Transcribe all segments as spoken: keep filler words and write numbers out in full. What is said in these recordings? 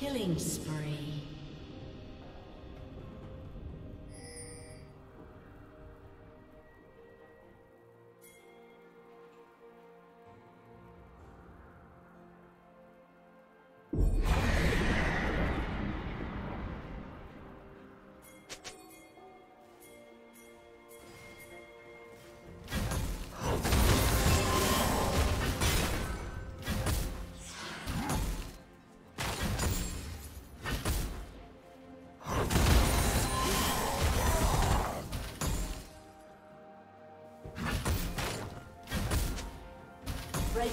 Killing spree. Red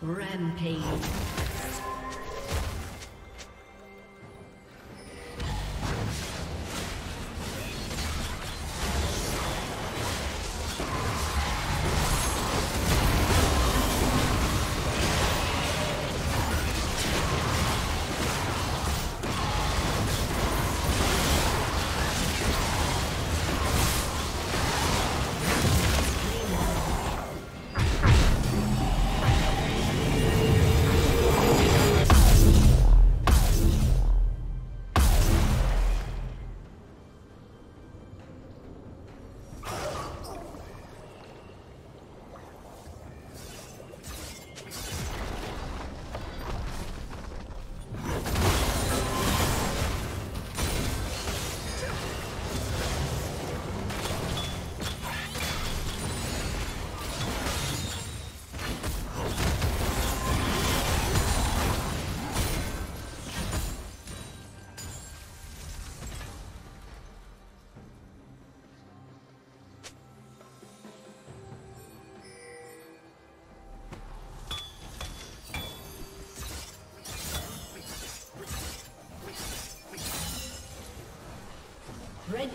Rampage. Red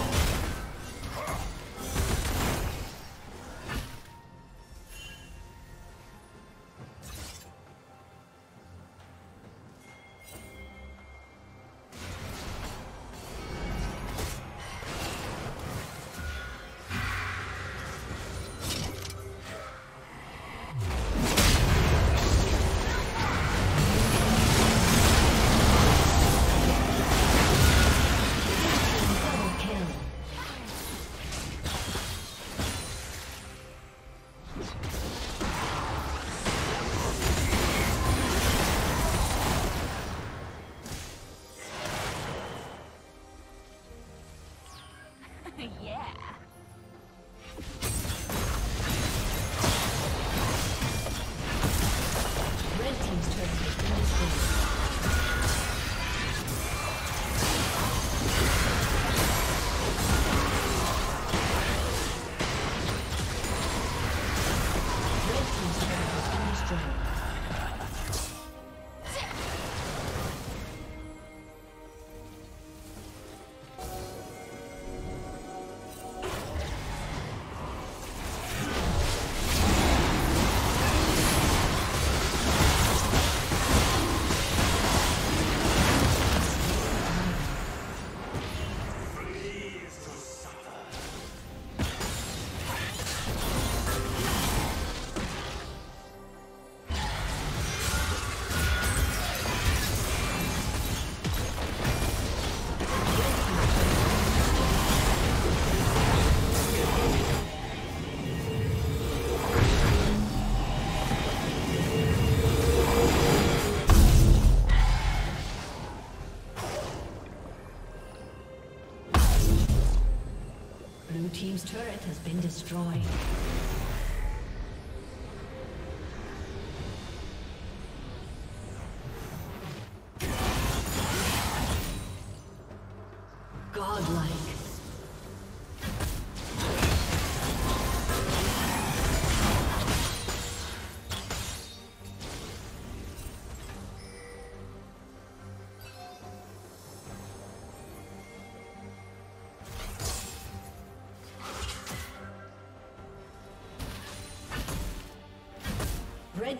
team's turret has been destroyed. Red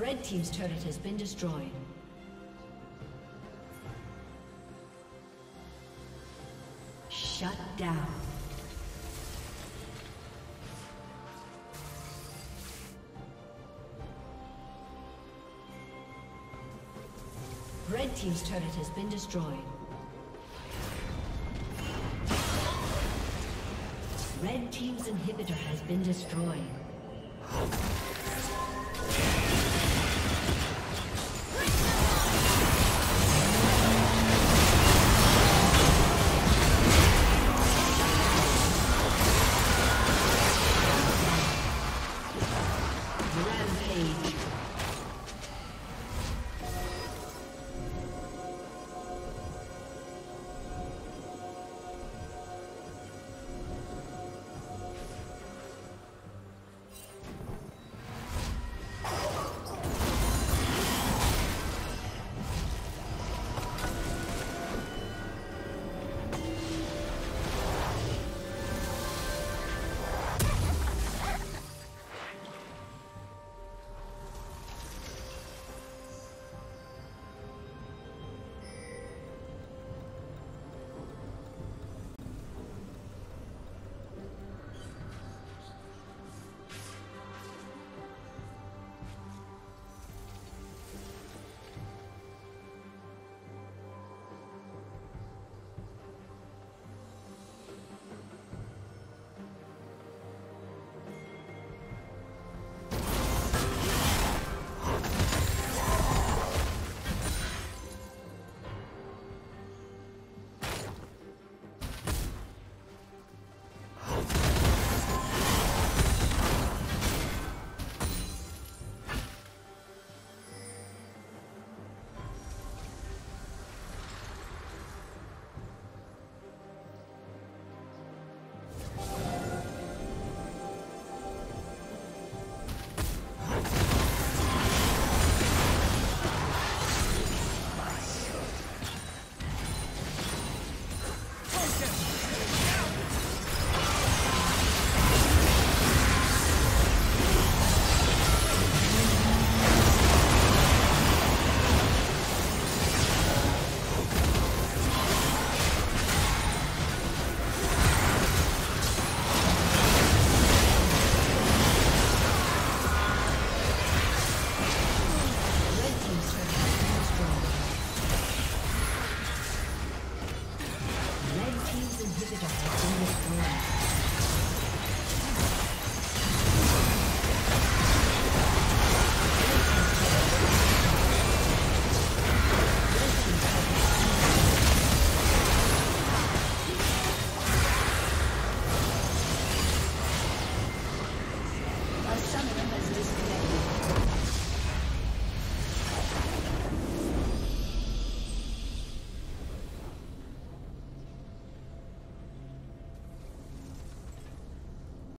Red team's turret has been destroyed. Shut down. Red team's turret has been destroyed. Red team's inhibitor has been destroyed. Rampage.